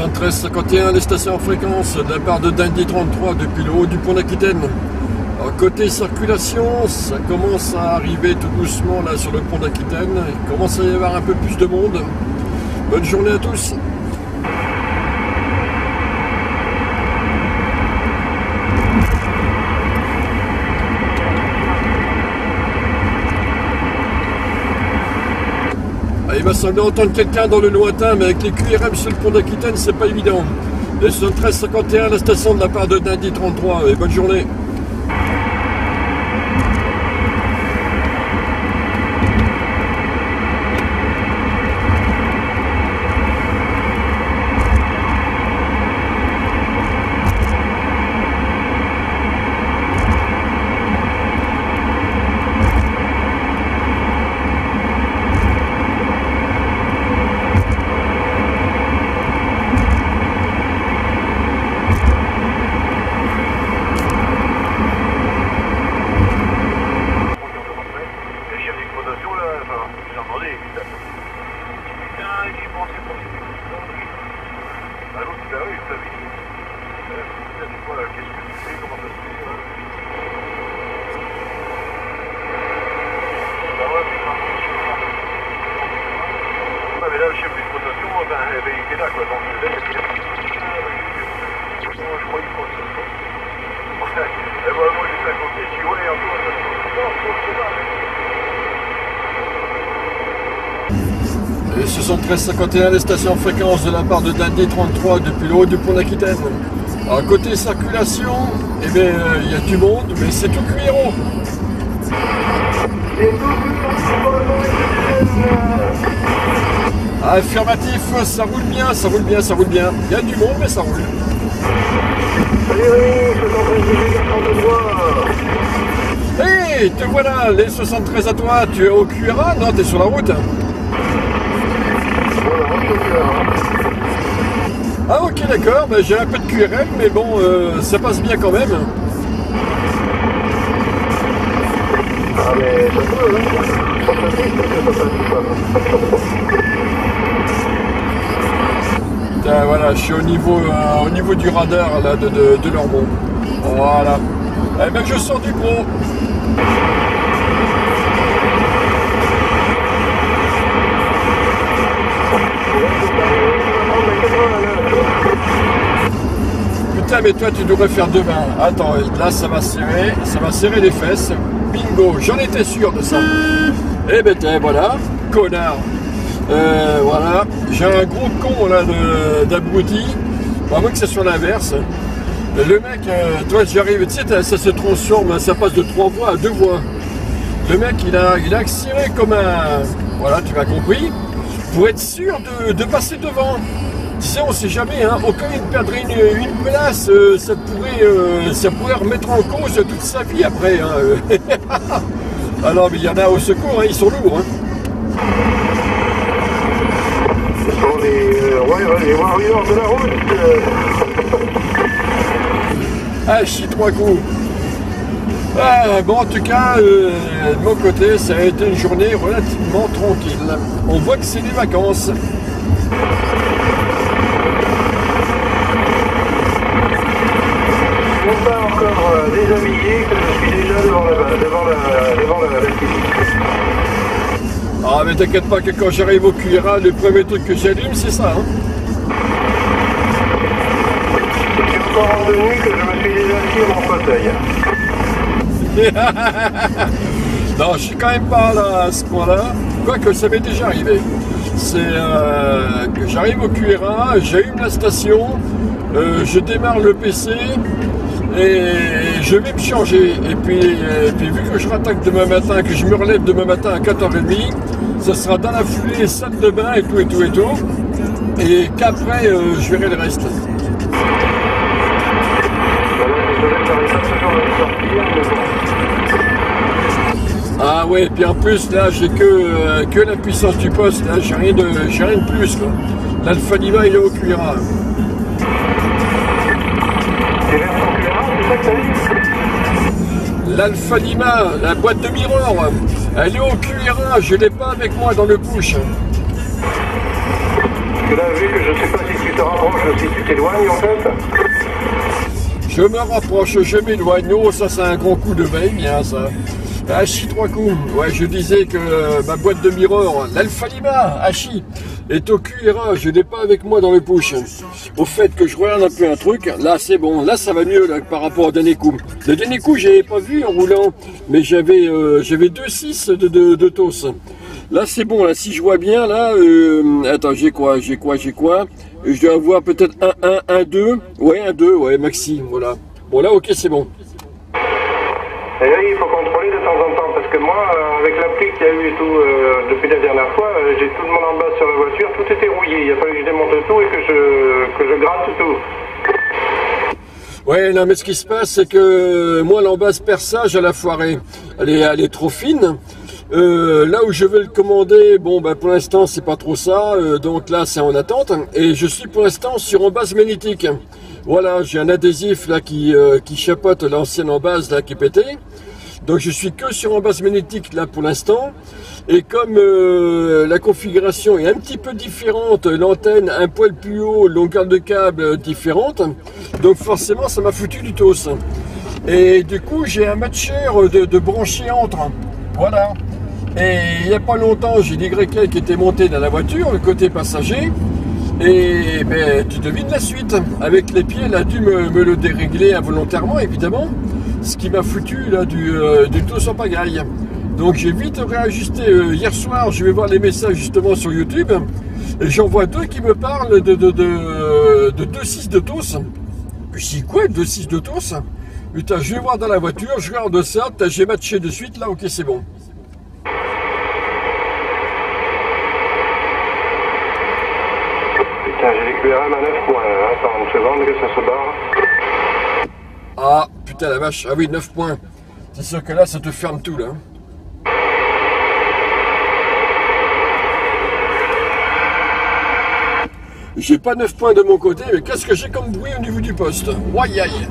73-51, les stations en fréquence de la part de Dundee33 depuis le haut du pont d'Aquitaine. Côté circulation, ça commence à arriver tout doucement là sur le pont d'Aquitaine. Il commence à y avoir un peu plus de monde. Bonne journée à tous. Il m'a semblé entendre quelqu'un dans le lointain, mais avec les QRM sur le pont d'Aquitaine, c'est pas évident. Les 73-51, la station de la part de Dundee33, et bonne journée. Et 73-51, les stations fréquences de la part de Dundee33 depuis le haut du pont d'Aquitaine. À côté circulation, eh bien, il y a du monde, mais c'est tout cuiron. Affirmatif, ça roule bien, ça roule bien, ça roule bien. Il y a du monde, mais ça roule. Salut Rémi, 73-52, hey, te voilà, les 73 à toi, tu es au QRA? Non, t'es sur la route. Ah ok d'accord, ben, j'ai un peu de QRM, mais bon, ça passe bien quand même. Ah mais ça peut, hein. Voilà, je suis au niveau du radar là, de leur mont. Voilà. Eh ben je sors du pont. Putain mais toi tu devrais faire demain. Attends, là ça va serrer les fesses. Bingo, j'en étais sûr de ça. Eh ben t'es voilà, connard. Voilà, j'ai un gros con là d'abruti. Bah moi que c'est sur l'inverse. Le mec, toi j'arrive, tu sais, ça se transforme, ça passe de 3 voies à 2 voies. Le mec il a accéléré comme un. Voilà, tu m'as compris. Pour être sûr de passer devant. Tu sais, on sait jamais, hein, au cas où il perdrait une place, ça pourrait remettre en cause toute sa vie après. Hein. Alors, mais il y en a au secours, hein, ils sont lourds. Hein. Ce sont les warriors de la route. Ah, chie trois coups. Ah, bon, en tout cas, de mon côté, ça a été une journée relativement tranquille. On voit que c'est les vacances. Déshabillé que je suis déjà devant la bâtisse. Ah mais t'inquiète pas que quand j'arrive au QRA, le premier truc que j'allume c'est ça. Hein. Je suis encore revenu que je me suis déjà assis à mon fauteuil. Non, je suis quand même pas là à ce point-là, quoique ça m'est déjà arrivé. C'est que j'arrive au QRA, j'allume la station, je démarre le PC. Et je vais me changer, et puis vu que je rattaque demain matin, que je me relève demain matin à 4h30, ça sera dans la foulée, salle de bain et tout et tout et tout, et qu'après je verrai le reste. Ah ouais, et puis en plus là j'ai que la puissance du poste, là j'ai rien de plus quoi. L'Alpha Diva il est au QRA. L'Alpha Lima, la boîte de miroir, elle est au QRA, je ne l'ai pas avec moi dans le push. Là, vu que je ne sais pas si tu te rapproches aussi, tu t'éloignes en fait. Je me rapproche, je m'éloigne. Oh, ça c'est un gros coup de va-et-vient ça. Hachi trois coups. Ouais, je disais que ma boîte de miroir, l'Alphalima, Hachi, est au QRA. Je n'ai pas avec moi dans le push. Au fait que je regarde un peu un truc, là c'est bon, là ça va mieux là, par rapport au dernier coup. Le dernier coup, j'avais pas vu en roulant, mais j'avais 2,6 de tosse. Là c'est bon, là si je vois bien, là, attends, j'ai quoi je dois avoir peut-être un 2, ouais, maxi, voilà. Bon là, ok, c'est bon. Et là, il faut contrôler de temps en temps, parce que moi, avec la pluie qu'il y a eu et tout, depuis la dernière fois, j'ai tout le monde en bas sur la voiture, tout était rouillé, il a fallu que je démonte tout et que je gratte tout. Ouais, non, mais ce qui se passe, c'est que moi, l'embasse perçage à la foirée, elle est trop fine. Là où je vais le commander, bon, ben, pour l'instant, c'est pas trop ça, donc là, c'est en attente. Et je suis pour l'instant sur embase magnétique. Voilà, j'ai un adhésif là qui chapote l'ancienne embase là qui est pétée. Donc je suis que sur embase magnétique là pour l'instant. Et comme la configuration est un petit peu différente, l'antenne un poil plus haut, longueur de câble différente, donc forcément ça m'a foutu du tos. Et du coup j'ai un matcheur de brancher entre. Voilà. Et il n'y a pas longtemps j'ai l'YK qui était monté dans la voiture, le côté passager. Et ben, tu devines la suite. Avec les pieds, elle a dû me le dérégler involontairement, évidemment. Ce qui m'a foutu là, du tout sans pagaille. Donc j'ai vite réajusté. Hier soir, je vais voir les messages justement sur YouTube. Et j'en vois deux qui me parlent de 2,6 de tosse. Je dis quoi, 2,6 de tosse? Putain, je vais voir dans la voiture, je regarde ça, j'ai matché de suite, là, ok, c'est bon. QRM à 9 points, attends une seconde que ça se barre. Ah putain la vache, ah oui 9 points. C'est sûr que là ça te ferme tout là. J'ai pas 9 points de mon côté, mais qu'est-ce que j'ai comme bruit au niveau du poste? Ouaille aïe.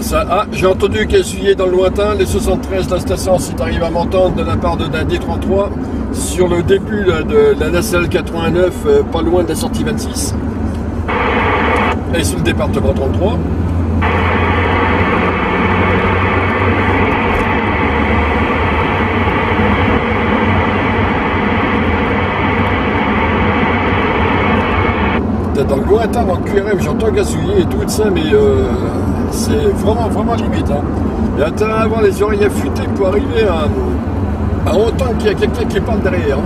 Ça, ah, j'ai entendu qu'elle suyait dans le lointain, les 73 de la station, si tu arrives à m'entendre de la part de Dundee33, sur le début là, de la Nacelle 89, pas loin de la sortie 26, et sur le département 33. Dans le lointain, dans le QRM, j'entends gazouiller et tout ça, mais c'est vraiment limite. Hein. Il y a intérêt à avoir les oreilles affûtées pour arriver à entendre qu'il y a quelqu'un qui parle derrière.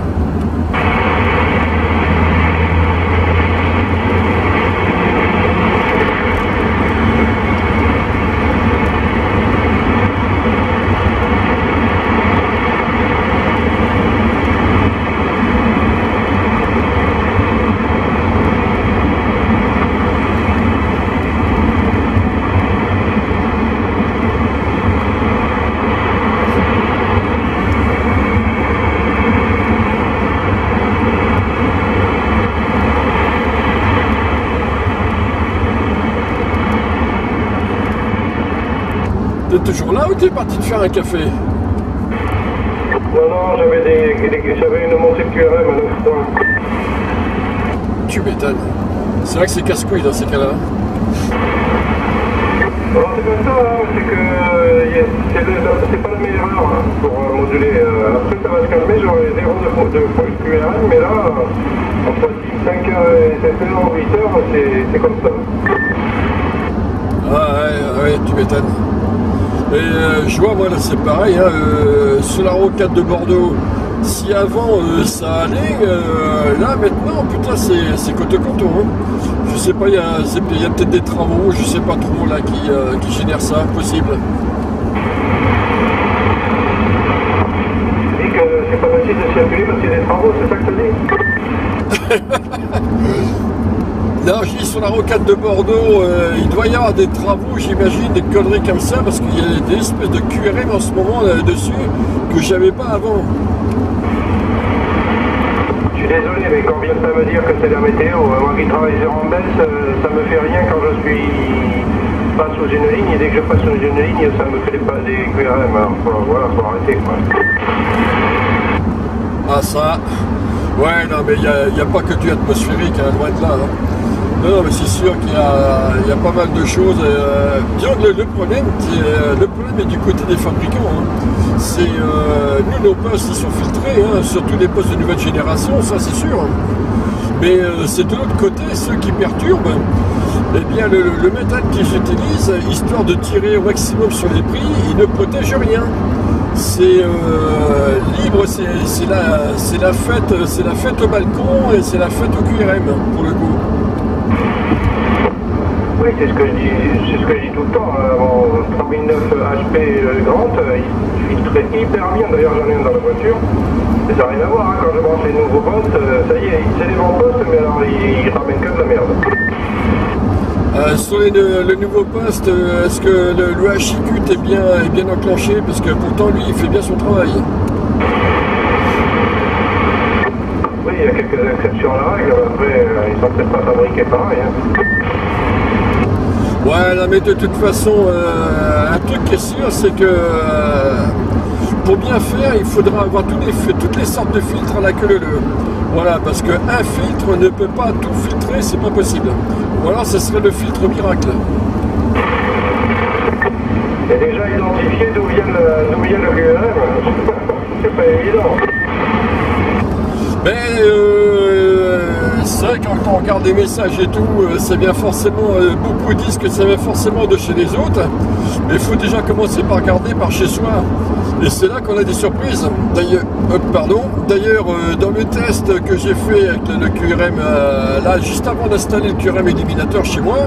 T'es toujours là ou t'es parti te faire un café? Non, j'avais une montée de QRM à 9 points. Tu m'étonnes. C'est vrai que c'est casse-couille dans ces cas-là. Non, c'est pas ça, hein. C'est que c'est pas la meilleure heure hein, pour moduler. Après, ça va se calmer, j'aurai 0 de QRM, mais là, entre 5h et 7h ou 8h, c'est comme ça. Ah ouais, tu m'étonnes. Et je vois, moi là c'est pareil, hein, sur la route 4 de Bordeaux, si avant ça allait, là maintenant, putain, c'est coteau. Hein. Je sais pas, il y a peut-être des travaux, je sais pas trop, là, qui génèrent ça, possible. Tu dis que c'est pas facile de circuler parce qu'il y a des travaux, c'est ça que tu dis? Là, je dis sur la rocade de Bordeaux, il doit y avoir des travaux, j'imagine, des conneries comme ça, parce qu'il y a des espèces de QRM en ce moment là-dessus que j'avais pas avant. Je suis désolé, mais quand on vient pas me dire que c'est la météo, moi qui travaille sur en baisse, ça me fait rien quand je suis pas sous une ligne, et dès que je passe sous une ligne, ça me fait des QRM, alors voilà, faut arrêter quoi. Ah ça, ouais, non mais il n'y a pas que du atmosphérique, hein, loin de là. Hein. Non, mais c'est sûr qu'il y a pas mal de choses. Disons que le problème est du côté des fabricants. Hein. C'est nous, nos postes, ils sont filtrés, hein, surtout les postes de nouvelle génération, ça c'est sûr. Mais c'est de l'autre côté, ceux qui perturbent, eh bien, le métal qu'ils utilisent, histoire de tirer au maximum sur les prix, ils ne protègent rien. C'est libre, c'est la fête au balcon et c'est la fête au QRM, pour le coup. Oui, c'est ce que je dis, tout le temps. Mon 3009 HP Grant, il filtre hyper bien, d'ailleurs j'en ai un dans la voiture. Mais ça n'a rien à voir, hein. Quand je branche les nouveaux postes, ça y est, c'est les bons postes, mais alors ils ramènent que de la merde. Sur le nouveau poste, est-ce que le HIQ est bien enclenché? Parce que pourtant lui, il fait bien son travail. Oui, il y a quelques exceptions à la règle, après ils ne sont peut-être pas fabriqués pareil. Hein. Ouais, là, mais de toute façon, un truc qui est sûr, c'est que pour bien faire, il faudra avoir toutes les sortes de filtres à la queue leu. Voilà, parce qu'un filtre ne peut pas tout filtrer, c'est pas possible. Ou alors, ce serait le filtre miracle. Et déjà identifié d'où vient le QRM, c'est pas évident. Mais c'est vrai que quand on regarde les messages et tout, ça vient forcément, beaucoup disent que ça vient forcément de chez les autres, mais il faut déjà commencer par regarder par chez soi. Et c'est là qu'on a des surprises. D'ailleurs, dans le test que j'ai fait avec le QRM, là, juste avant d'installer le QRM éliminateur chez moi,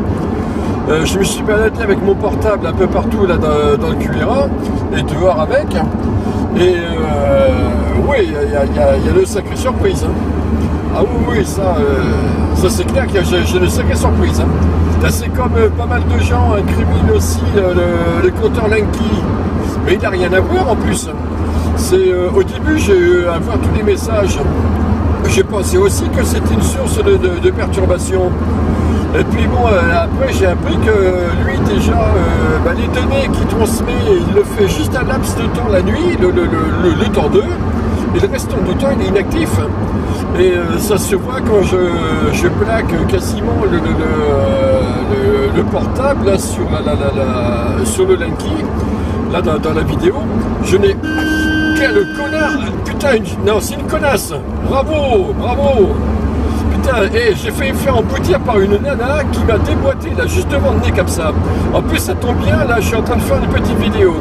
je me suis baladé avec mon portable un peu partout là, dans le QRA, et dehors avec. Et oui, il y a de sacrées surprises. Hein. Ah oui, ça c'est clair que j'ai de sacrées surprises. Hein. C'est comme pas mal de gens incriminent aussi le compteur Linky. Mais il n'a rien à voir en plus. Au début, j'ai eu à voir tous les messages. J'ai pensé aussi que c'était une source de perturbation. Et puis bon, après j'ai appris que lui déjà, les données qu'il transmet, il le fait juste un laps de temps la nuit, le temps 2, et le restant du temps il est inactif. Et ça se voit quand je plaque quasiment le portable là, sur le Linky, là dans la vidéo, je n'ai... Quel connard! Putain, non, c'est une connasse! Bravo, bravo! Et j'ai failli me faire emboutir par une nana qui m'a déboîté là juste devant le nez comme ça. En plus ça tombe bien, là je suis en train de faire une petite vidéo.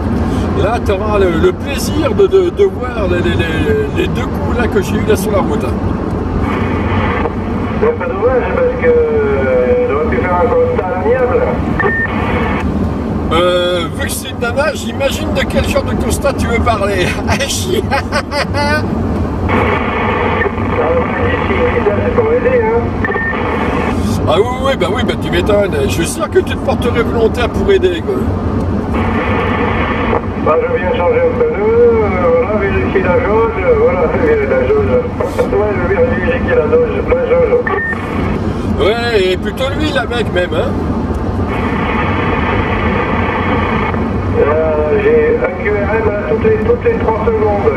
Là tu auras le plaisir de voir les deux coups là que j'ai eu là sur la route. C'est pas dommage parce que j'aurais pu faire un constat amiable. Vu que c'est une nana, j'imagine de quel genre de constat tu veux parler. Ah oui, bah tu m'étonnes. Je suis sûr que tu te porterais volontaire pour aider, quoi. Bah je viens changer un pneu, voilà, vérifier la jauge, voilà, ouais, je viens vérifier la jauge. Ouais, et plutôt lui, la mec, même, hein. J'ai un QRM à toutes les 3 secondes.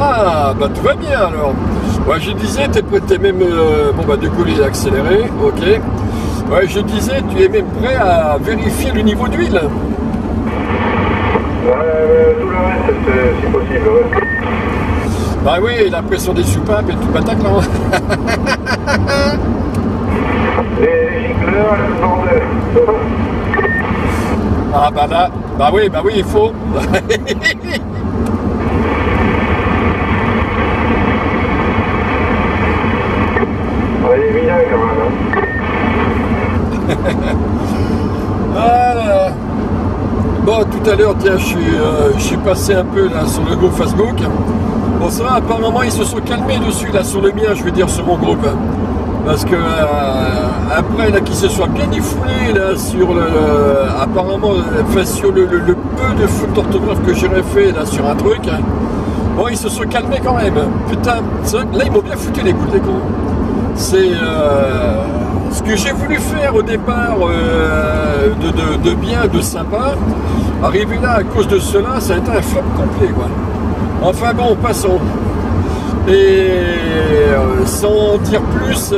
Ah, bah tout va bien alors. Ouais, je disais, t'es même... bon bah du coup il a accéléré, ok. Ouais, je disais, tu es même prêt à vérifier le niveau d'huile. Ouais, tout le reste, c'est possible, ouais. Bah oui, la pression des soupapes et tout batac, non. Les gicleurs, le bordel. Ah bah là, bah oui, il faut. Voilà. Bon, tout à l'heure, tiens, je suis passé un peu là sur le groupe Facebook. Bon, ça va, apparemment, ils se sont calmés dessus là sur le mien, je veux dire sur mon groupe, parce que après là qu'ils se soient bien défoulés là sur le, apparemment, enfin, sur le peu de fautes d'orthographe que j'aurais fait là sur un truc. Bon, ils se sont calmés quand même. Putain, là, ils m'ont bien foutu les coups, les cons. C'est ce que j'ai voulu faire au départ de bien, de sympa. Arrivé là, à cause de cela, ça a été un flop complet, quoi. Enfin bon, passons. Et sans dire plus,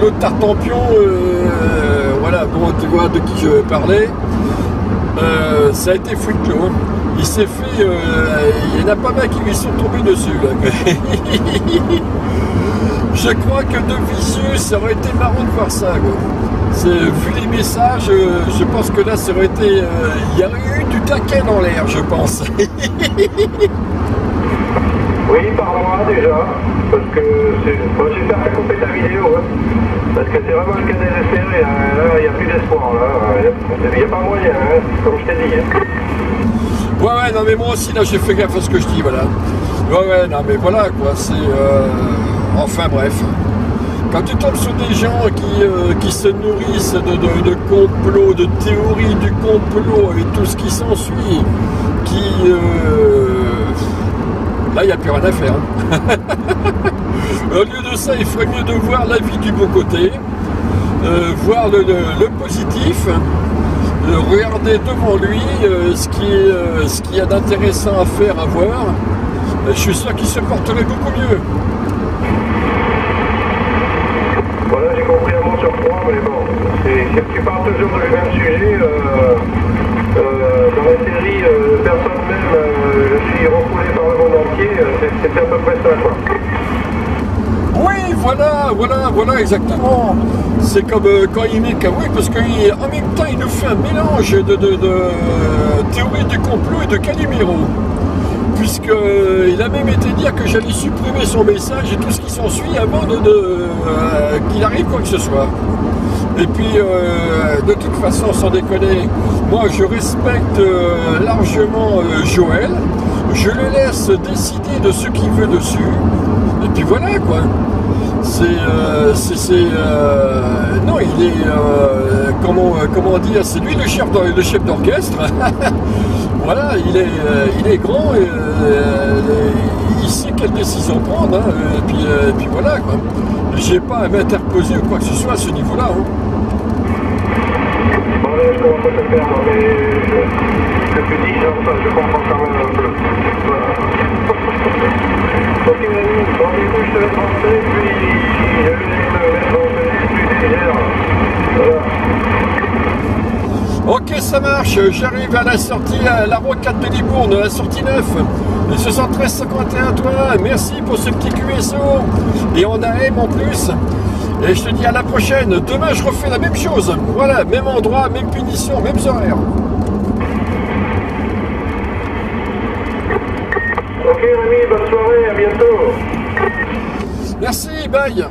l'autre tartampion, voilà, bon, tu vois de qui je parlais, ça a été foutu, hein. Il s'est fait, il y en a pas mal qui lui sont tombés dessus, là. Mais je crois que de vicieux, ça aurait été marrant de voir ça, quoi. Vu les messages, je pense que là, ça aurait été, il y aurait eu du taquet dans l'air, je pense. Oui, parle-moi déjà, parce que c'est... Bon, j'espère que t'as coupé ta vidéo, hein, parce que c'est vraiment le cas désespéré, hein. Là, il n'y a plus d'espoir, là, il n'y a pas moyen, hein, comme je t'ai dit. Hein. Ouais, ouais, non, mais moi aussi, là, j'ai fait gaffe à ce que je dis, voilà. Ouais, ouais, non, mais voilà, quoi, c'est... Enfin, bref. Quand tu tombes sur des gens qui se nourrissent de complots, de théories du complot et tout ce qui s'ensuit, qui... Là, il n'y a plus rien à faire. Au lieu de ça, il ferait mieux de voir la vie du bon côté, voir le positif, regarder devant lui ce qu'il y a d'intéressant à faire, à voir. Je suis sûr qu'il se porterait beaucoup mieux. Voilà, j'ai compris à mon surpoids, mais bon, si tu parles toujours du même sujet, dans la série, personne même, je suis refoulé par le monde entier, c'était à peu près ça, quoi. Oui, voilà, voilà, voilà, exactement. C'est comme quand il met... Oui, parce qu'en même temps, il nous fait un mélange de théorie du complot et de Calimero. Puisqu'il a même été dire que j'allais supprimer son message et tout ce qui s'ensuit avant qu'il arrive quoi que ce soit. Et puis, de toute façon, sans déconner, moi, je respecte largement Joël. Je le laisse décider de ce qu'il veut dessus. Et puis voilà, quoi. C'est... non, il est... comment dire? C'est lui le chef d'orchestre. Voilà, il est grand et il sait quelle décision prendre. Hein, et puis voilà, quoi. J'ai pas à m'interposer ou quoi que ce soit à ce niveau-là. Hein. Bon, là, je commence à te perdre, mais ce que tu dis, je comprends quand même un peu. Voilà. Ok, bon, du coup, je te laisse penser, puis je laisse penser, puis je digère. Voilà. Ok, ça marche. J'arrive à la sortie, à la route 4 de Libourne, à la sortie 9. 7351 toi, merci pour ce petit QSO et on a M en plus et je te dis à la prochaine. Demain je refais la même chose, voilà, même endroit, même punition, même horaire. Ok Rémi, bonne soirée, à bientôt. Merci, bye.